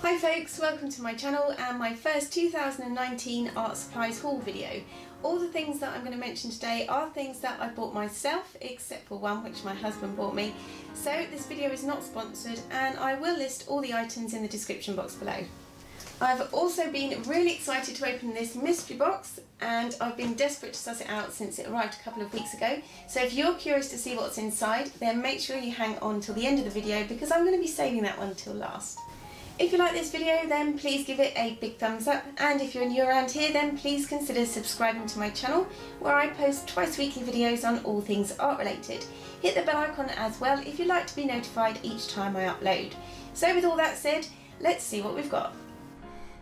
Hi folks, welcome to my channel and my first 2019 art supplies haul video. All the things that I'm going to mention today are things that I bought myself, except for one which my husband bought me. So this video is not sponsored and I will list all the items in the description box below. I've also been really excited to open this mystery box and I've been desperate to suss it out since it arrived a couple of weeks ago. So if you're curious to see what's inside, then make sure you hang on till the end of the video because I'm going to be saving that one till last. If you like this video then please give it a big thumbs up, and if you're new around here then please consider subscribing to my channel where I post twice weekly videos on all things art related. Hit the bell icon as well if you'd like to be notified each time I upload. So with all that said, let's see what we've got.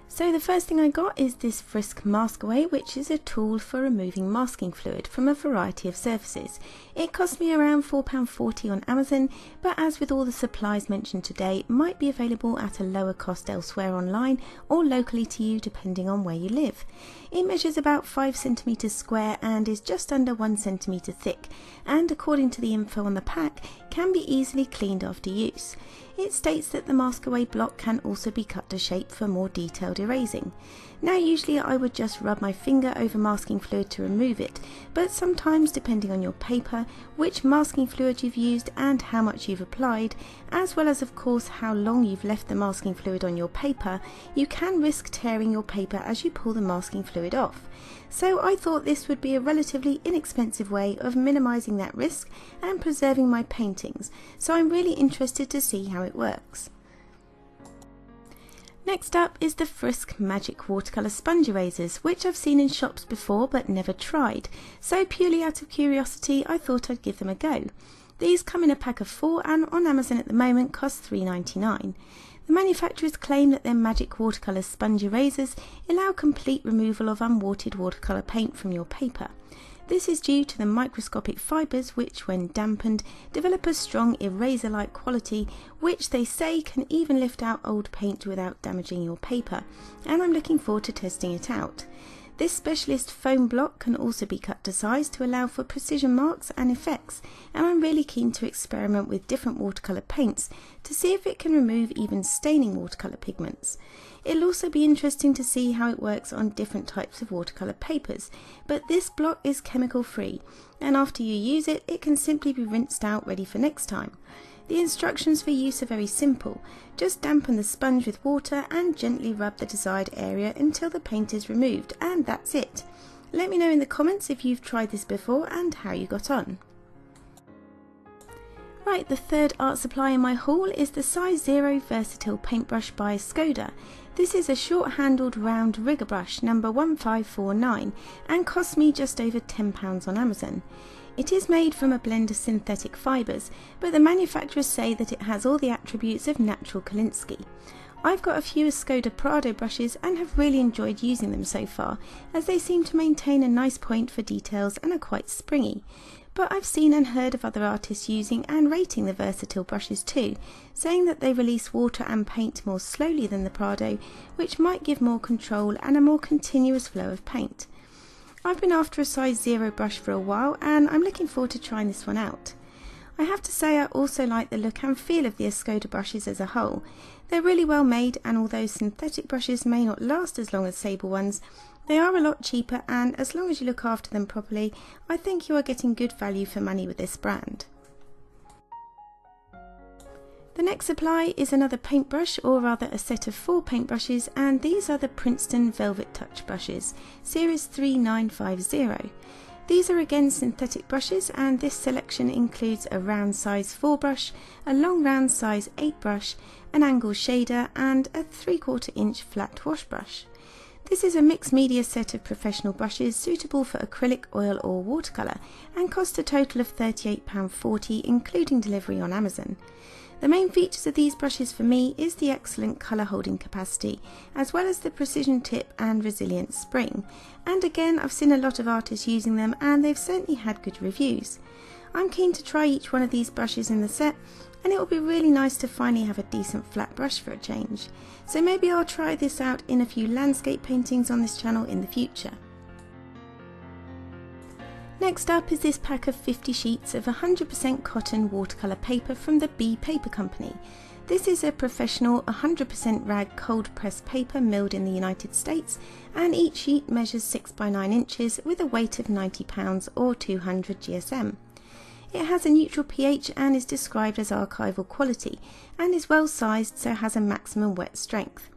So the first thing I got is this Frisk Maskaway, which is a tool for removing masking fluid from a variety of surfaces. It cost me around £4.40 on Amazon, but as with all the supplies mentioned today, it might be available at a lower cost elsewhere online or locally to you depending on where you live. It measures about 5 cm square and is just under 1 cm thick, and according to the info on the pack, can be easily cleaned after use. It states that the Maskaway block can also be cut to shape for more detailed erasing. Now usually I would just rub my finger over masking fluid to remove it, but sometimes depending on your paper, which masking fluid you've used and how much you've applied, as well as of course how long you've left the masking fluid on your paper, you can risk tearing your paper as you pull the masking fluid off. So I thought this would be a relatively inexpensive way of minimising that risk and preserving my paintings, so I'm really interested to see how it works. Next up is the Frisk Magic Watercolour Sponge Erasers, which I've seen in shops before but never tried, so purely out of curiosity I thought I'd give them a go. These come in a pack of 4 and on Amazon at the moment cost £3.99. The manufacturers claim that their Magic Watercolour Sponge Erasers allow complete removal of unwanted watercolour paint from your paper. This is due to the microscopic fibres which, when dampened, develop a strong eraser-like quality which they say can even lift out old paint without damaging your paper, and I'm looking forward to testing it out. This specialist foam block can also be cut to size to allow for precision marks and effects, and I'm really keen to experiment with different watercolour paints to see if it can remove even staining watercolour pigments. It'll also be interesting to see how it works on different types of watercolour papers, but this block is chemical free, and after you use it, it can simply be rinsed out ready for next time. The instructions for use are very simple. Just dampen the sponge with water and gently rub the desired area until the paint is removed, and that's it. Let me know in the comments if you've tried this before and how you got on. Right, the third art supply in my haul is the size 0 versatile paintbrush by Escoda. This is a short-handled round rigger brush number 1549 and cost me just over £10 on Amazon. It is made from a blend of synthetic fibres, but the manufacturers say that it has all the attributes of natural Kolinsky. I've got a few Escoda Prado brushes and have really enjoyed using them so far, as they seem to maintain a nice point for details and are quite springy. But I've seen and heard of other artists using and rating the versatile brushes too, saying that they release water and paint more slowly than the Prado, which might give more control and a more continuous flow of paint. I've been after a size 0 brush for a while and I'm looking forward to trying this one out. I have to say I also like the look and feel of the Escoda brushes as a whole. They're really well made, and although synthetic brushes may not last as long as sable ones, they are a lot cheaper, and as long as you look after them properly, I think you are getting good value for money with this brand. The next supply is another paintbrush, or rather a set of 4 paintbrushes, and these are the Princeton Velvet Touch brushes, series 3950. These are again synthetic brushes, and this selection includes a round size 4 brush, a long round size 8 brush, an angle shader and a 3/4 inch flat wash brush. This is a mixed media set of professional brushes suitable for acrylic, oil or watercolour, and cost a total of £38.40 including delivery on Amazon. The main features of these brushes for me is the excellent colour holding capacity, as well as the precision tip and resilient spring, and again I've seen a lot of artists using them and they've certainly had good reviews. I'm keen to try each one of these brushes in the set, and it will be really nice to finally have a decent flat brush for a change, so maybe I'll try this out in a few landscape paintings on this channel in the future. Next up is this pack of 50 sheets of 100% cotton watercolour paper from the Bee Paper Company. This is a professional 100% rag cold press paper milled in the United States, and each sheet measures 6 by 9 inches with a weight of 90 pounds or 200 GSM. It has a neutral pH and is described as archival quality, and is well sized so has a maximum wet strength.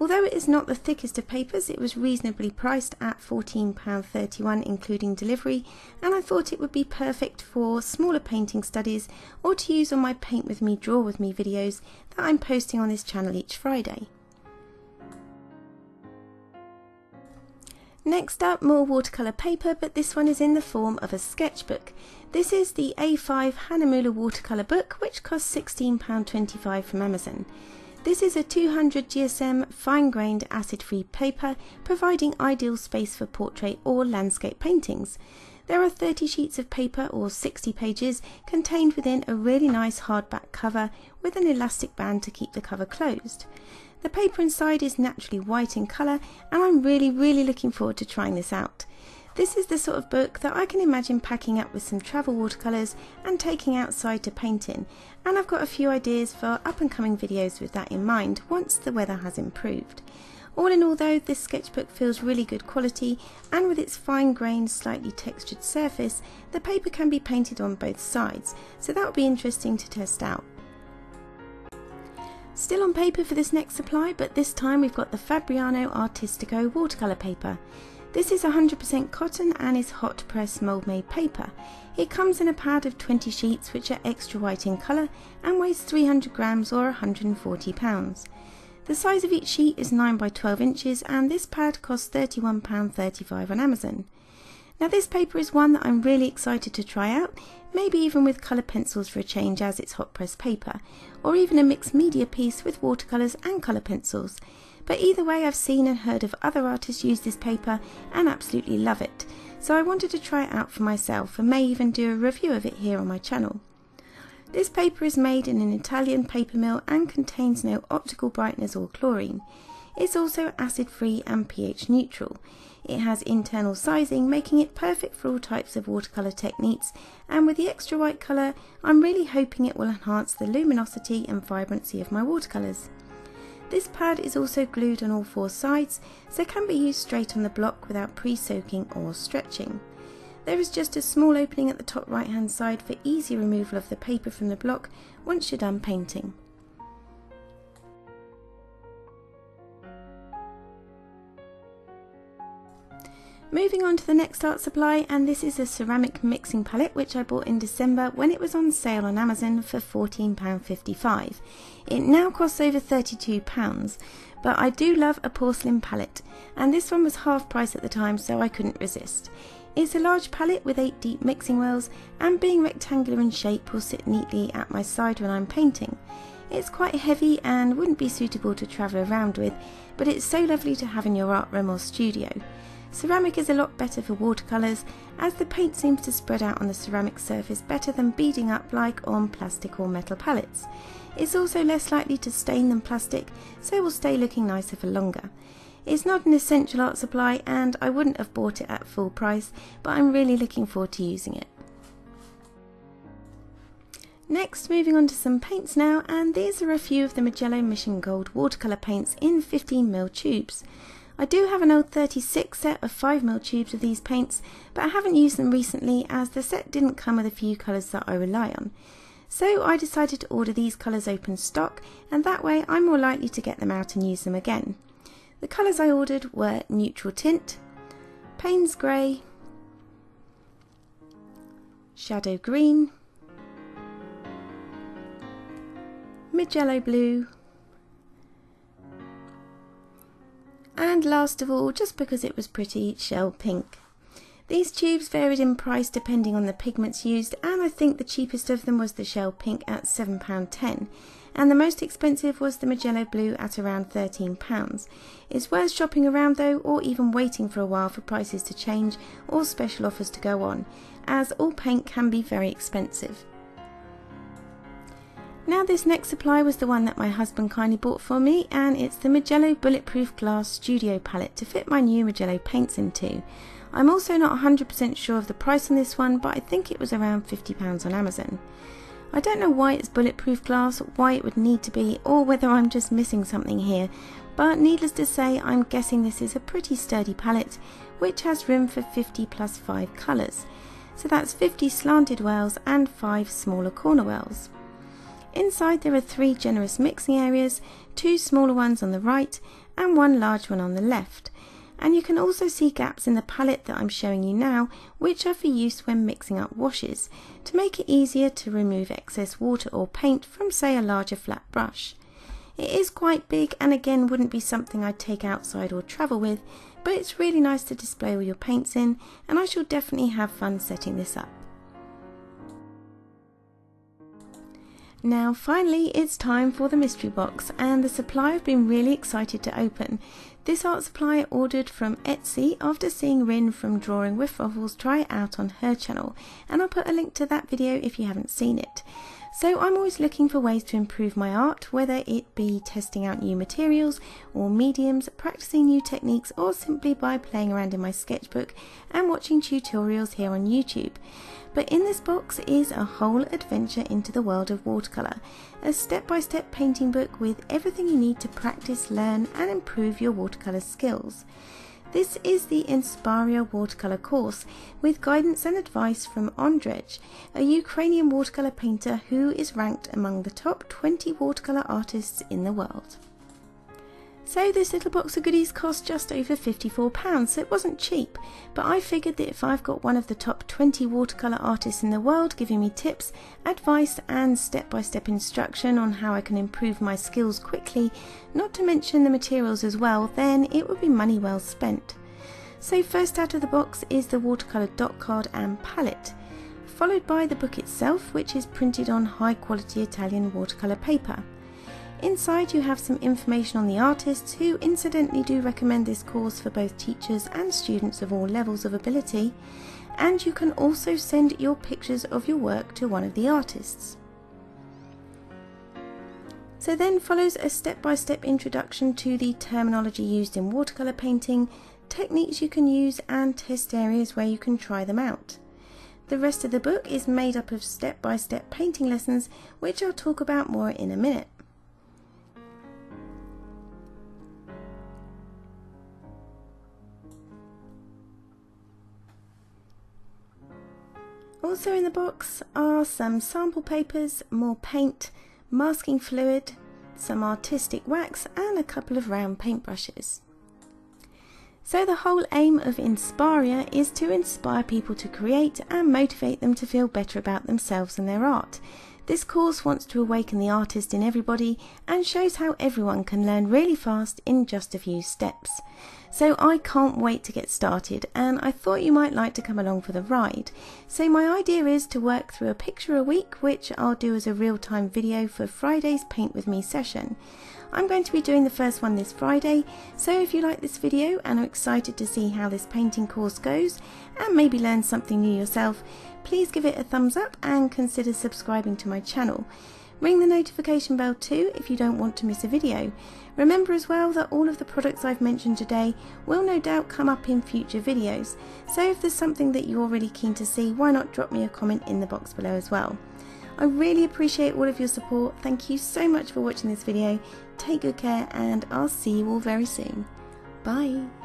Although it is not the thickest of papers, it was reasonably priced at £14.31 including delivery, and I thought it would be perfect for smaller painting studies or to use on my Paint With Me, Draw With Me videos that I'm posting on this channel each Friday. Next up, more watercolour paper, but this one is in the form of a sketchbook. This is the A5 Hahnemuhle watercolour book, which costs £16.25 from Amazon. This is a 200 GSM fine-grained acid-free paper, providing ideal space for portrait or landscape paintings. There are 30 sheets of paper, or 60 pages, contained within a really nice hardback cover with an elastic band to keep the cover closed. The paper inside is naturally white in colour, and I'm really looking forward to trying this out. This is the sort of book that I can imagine packing up with some travel watercolours and taking outside to paint in, and I've got a few ideas for up-and-coming videos with that in mind once the weather has improved. All in all though, this sketchbook feels really good quality, and with its fine-grained, slightly textured surface, the paper can be painted on both sides, so that will be interesting to test out. Still on paper for this next supply, but this time we've got the Fabriano Artistico watercolour paper. This is 100% cotton and is hot press mould made paper. It comes in a pad of 20 sheets which are extra white in colour and weighs 300 grams or 140 pounds. The size of each sheet is 9 by 12 inches and this pad costs £31.35 on Amazon. Now this paper is one that I'm really excited to try out, maybe even with colour pencils for a change as it's hot press paper, or even a mixed media piece with watercolours and colour pencils. But either way, I've seen and heard of other artists use this paper and absolutely love it, so I wanted to try it out for myself and may even do a review of it here on my channel. This paper is made in an Italian paper mill and contains no optical brighteners or chlorine. It's also acid-free and pH neutral. It has internal sizing, making it perfect for all types of watercolour techniques, and with the extra white colour, I'm really hoping it will enhance the luminosity and vibrancy of my watercolours. This pad is also glued on all 4 sides, so can be used straight on the block without pre-soaking or stretching. There is just a small opening at the top right hand side for easy removal of the paper from the block once you're done painting. Moving on to the next art supply, and this is a ceramic mixing palette which I bought in December when it was on sale on Amazon for £14.55. It now costs over £32, but I do love a porcelain palette, and this one was half price at the time so I couldn't resist. It's a large palette with 8 deep mixing wells, and being rectangular in shape will sit neatly at my side when I'm painting. It's quite heavy and wouldn't be suitable to travel around with, but it's so lovely to have in your art room or studio. Ceramic is a lot better for watercolours, as the paint seems to spread out on the ceramic surface better than beading up like on plastic or metal palettes. It's also less likely to stain than plastic, so will stay looking nicer for longer. It's not an essential art supply and I wouldn't have bought it at full price, but I'm really looking forward to using it. Next, moving on to some paints now, and these are a few of the Mijello Mission Gold watercolour paints in 15mm tubes. I do have an old 36 set of 5mm tubes of these paints, but I haven't used them recently as the set didn't come with a few colours that I rely on. So I decided to order these colours open stock, and that way I'm more likely to get them out and use them again. The colours I ordered were Neutral Tint, Payne's Grey, Shadow Green, Mijello Blue, and last of all, just because it was pretty, Shell Pink. These tubes varied in price depending on the pigments used, and I think the cheapest of them was the Shell Pink at £7.10, and the most expensive was the Mijello Blue at around £13. It's worth shopping around though, or even waiting for a while for prices to change or special offers to go on, as all paint can be very expensive. Now this next supply was the one that my husband kindly bought for me, and it's the Mijello Bulletproof Glass Studio Palette to fit my new Mijello paints into. I'm also not 100% sure of the price on this one, but I think it was around £50 on Amazon. I don't know why it's bulletproof glass, why it would need to be, or whether I'm just missing something here, but needless to say, I'm guessing this is a pretty sturdy palette, which has room for 50 plus 5 colours. So that's 50 slanted wells and 5 smaller corner wells. Inside there are 3 generous mixing areas, 2 smaller ones on the right and 1 large one on the left. And you can also see gaps in the palette that I'm showing you now, which are for use when mixing up washes, to make it easier to remove excess water or paint from, say, a larger flat brush. It is quite big and again wouldn't be something I'd take outside or travel with, but it's really nice to display all your paints in, and I shall definitely have fun setting this up. Now finally it's time for the mystery box, and the supply I've been really excited to open. This art supply I ordered from Etsy after seeing Rin from Drawing Wiff Waffles try it out on her channel, and I'll put a link to that video if you haven't seen it. So I'm always looking for ways to improve my art, whether it be testing out new materials or mediums, practicing new techniques, or simply by playing around in my sketchbook and watching tutorials here on YouTube. But in this box is a whole adventure into the world of watercolour, a step-by-step painting book with everything you need to practice, learn and improve your watercolour skills. This is the Insparea watercolour course, with guidance and advice from Andrej, a Ukrainian watercolour painter who is ranked among the top 20 watercolour artists in the world. So this little box of goodies cost just over £54, so it wasn't cheap, but I figured that if I've got one of the top 20 watercolour artists in the world giving me tips, advice and step-by-step instruction on how I can improve my skills quickly, not to mention the materials as well, then it would be money well spent. So first out of the box is the watercolour dot card and palette, followed by the book itself, which is printed on high-quality Italian watercolour paper. Inside you have some information on the artists, who incidentally do recommend this course for both teachers and students of all levels of ability, and you can also send your pictures of your work to one of the artists. So then follows a step-by-step introduction to the terminology used in watercolour painting, techniques you can use and test areas where you can try them out. The rest of the book is made up of step-by-step painting lessons, which I'll talk about more in a minute. Also in the box are some sample papers, more paint, masking fluid, some artistic wax and a couple of round paintbrushes. So the whole aim of Insparea is to inspire people to create and motivate them to feel better about themselves and their art. This course wants to awaken the artist in everybody and shows how everyone can learn really fast in just a few steps. So I can't wait to get started, and I thought you might like to come along for the ride. So my idea is to work through a picture a week, which I'll do as a real-time video for Friday's Paint With Me session. I'm going to be doing the first one this Friday, so if you like this video and are excited to see how this painting course goes and maybe learn something new yourself, please give it a thumbs up and consider subscribing to my channel. Ring the notification bell too if you don't want to miss a video. Remember as well that all of the products I've mentioned today will no doubt come up in future videos, so if there's something that you're really keen to see, why not drop me a comment in the box below as well. I really appreciate all of your support. Thank you so much for watching this video. Take good care and I'll see you all very soon. Bye!